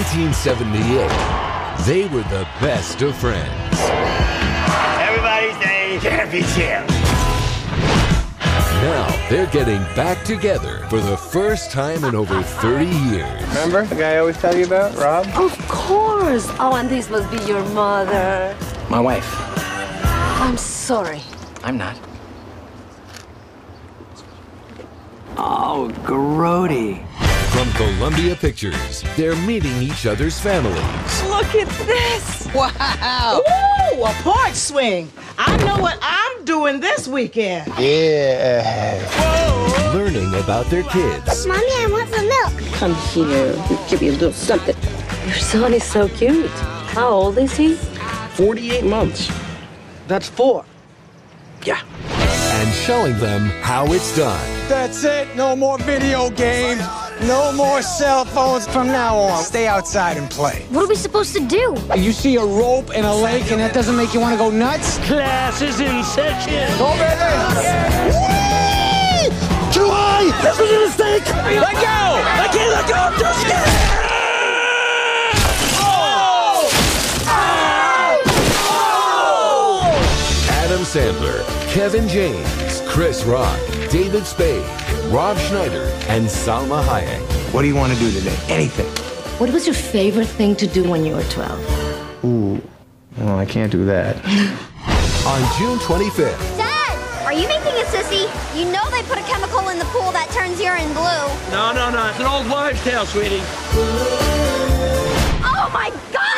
1978, they were the best of friends. Everybody's saying can't be chill. Now they're getting back together for the first time in over 30 years. Remember the guy I always tell you about, Rob? Of course. Oh, and this must be your mother. My wife. I'm sorry. I'm not. Oh, grody. From Columbia Pictures, they're meeting each other's families. Look at this! Wow! Ooh, a porch swing! I know what I'm doing this weekend. Yeah. Whoa. Learning about their kids. Mommy, I want some milk. Come here. Give me a little something. Your son is so cute. How old is he? 48 months. That's 4. Yeah. And showing them how it's done. That's it. No more video games. No more cell phones from now on. Stay outside and play. What are we supposed to do? You see a rope and a lake and that doesn't make you want to go nuts? Class is in session. Go, baby! Whee! July! This was a mistake! Let go! I can't let go! I'm too scared! Adam Sandler, Kevin James, Chris Rock, David Spade, Rob Schneider, and Salma Hayek. What do you want to do today? Anything. What was your favorite thing to do when you were 12? Ooh, well, I can't do that. On June 25th... Dad, are you making a sissy? You know they put a chemical in the pool that turns urine blue. No, no, no. It's an old wives' tale, sweetie. Oh, my God!